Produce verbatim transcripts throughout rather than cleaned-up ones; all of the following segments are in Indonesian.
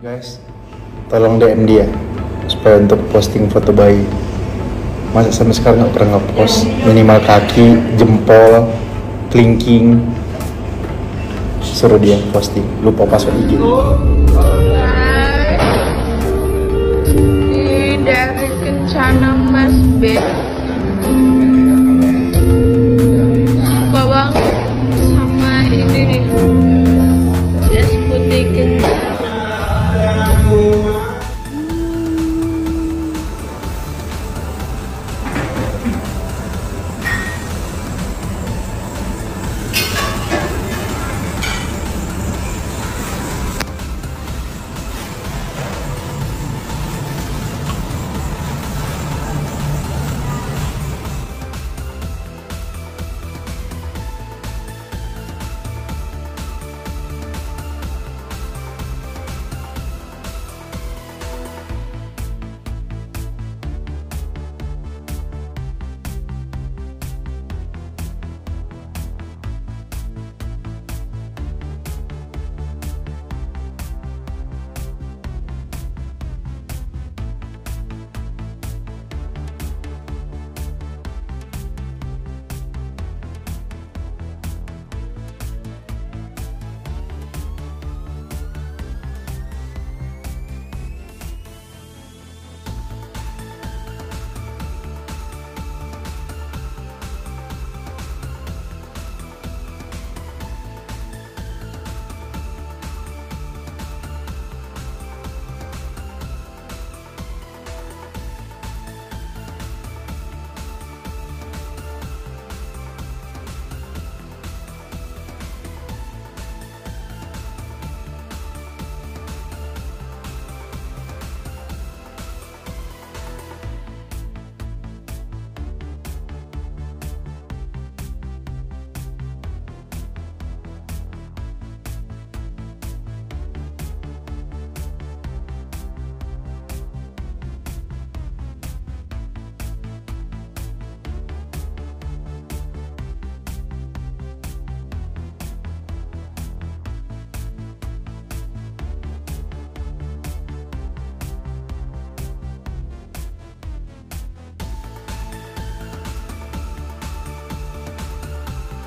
Guys, tolong D M dia supaya untuk posting foto bayi. Masa sampai sekarang nggak pernah ngepost minimal kaki, jempol, kelingking. Suruh dia posting, lupa password I G. Ini dari Kencana Mas B. Bawang sama ini nih, jas putih Kencana.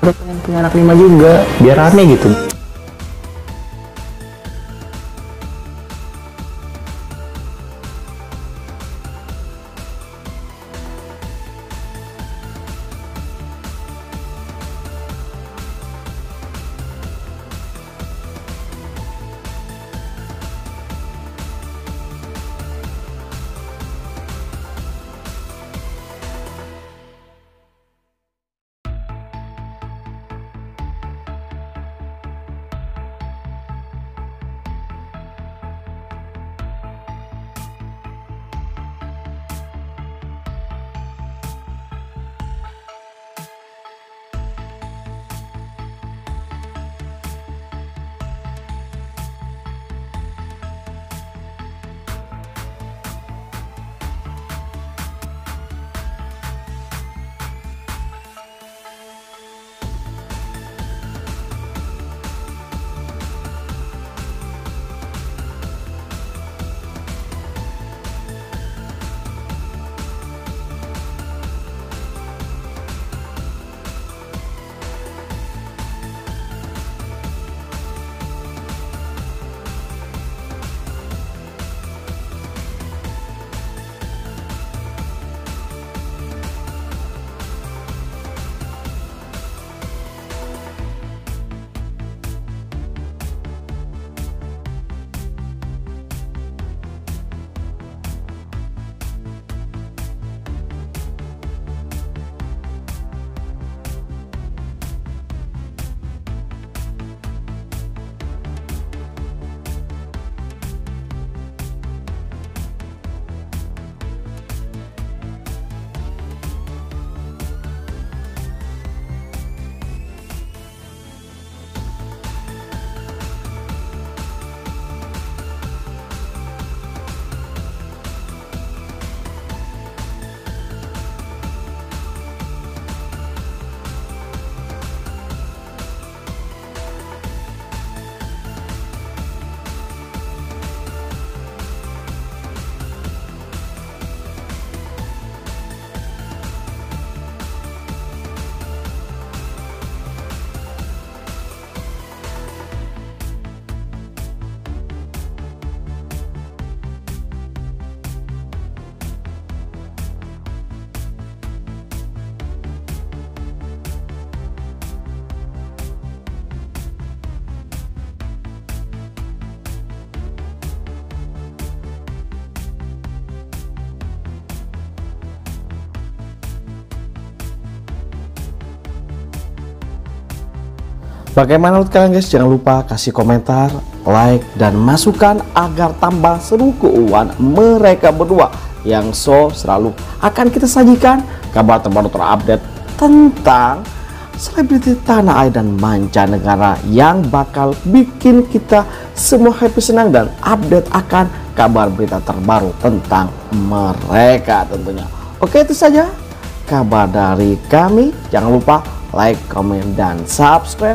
Udah pengen punya anak lima juga, biar rame gitu. Bagaimana menurut kalian guys? Jangan lupa kasih komentar, like, dan masukan agar tambah seru keuangan mereka berdua yang so selalu akan kita sajikan kabar terbaru terupdate tentang selebriti tanah air dan mancanegara yang bakal bikin kita semua happy, senang, dan update akan kabar berita terbaru tentang mereka tentunya. Oke, itu saja kabar dari kami. Jangan lupa like, comment, dan subscribe.